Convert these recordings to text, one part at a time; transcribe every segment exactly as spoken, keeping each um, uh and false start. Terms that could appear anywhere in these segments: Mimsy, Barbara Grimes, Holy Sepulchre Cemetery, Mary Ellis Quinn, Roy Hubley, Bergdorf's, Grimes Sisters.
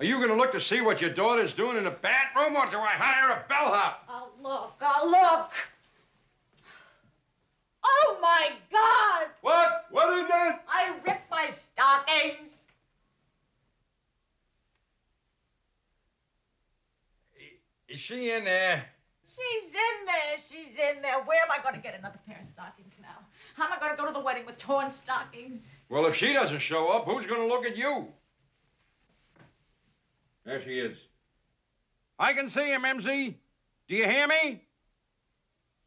Are you going to look to see what your daughter's doing in the bathroom, or do I hire a bellhop? I'll look. I'll look. Oh, my God! What? What is it? I ripped my stockings. Is she in there? She's in there. She's in there. Where am I going to get another pair of stockings now? How am I going to go to the wedding with torn stockings? Well, if she doesn't show up, who's going to look at you? There she is. I can see him, M C. Do you hear me?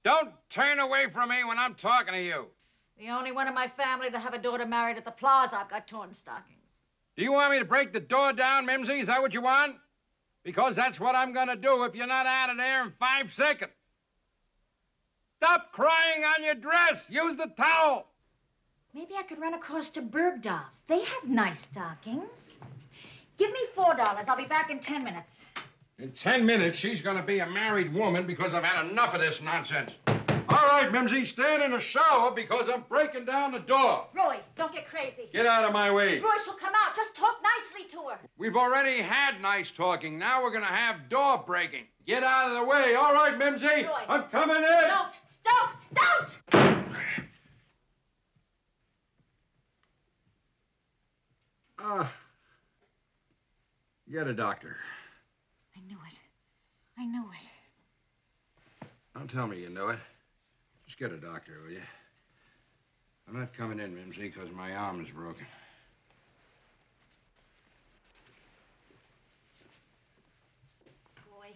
Don't turn away from me when I'm talking to you. The only one in my family to have a daughter married at the plaza. I've got torn stockings. Do you want me to break the door down, Mimsy? Is that what you want? Because that's what I'm going to do if you're not out of there in five seconds. Stop crying on your dress. Use the towel. Maybe I could run across to Bergdorf's. They have nice stockings. Give me four dollars. I'll be back in ten minutes. In ten minutes, she's going to be a married woman because I've had enough of this nonsense. All right, Mimsy, stand in the shower because I'm breaking down the door. Roy, don't get crazy. Get out of my way. Roy, she'll come out. Just talk nicely to her. We've already had nice talking. Now we're going to have door breaking. Get out of the way. All right, Mimsy. Roy. I'm coming in. Don't, don't, don't! Uh, get a doctor. I knew it. I knew it. Don't tell me you know it. Just get a doctor, will you? I'm not coming in, Mimsy, because my arm is broken. Roy.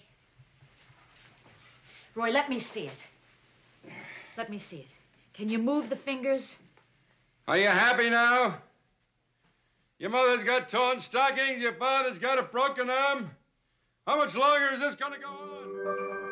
Roy, let me see it. Let me see it. Can you move the fingers? Are you happy now? Your mother's got torn stockings. Your father's got a broken arm. How much longer is this going to go on?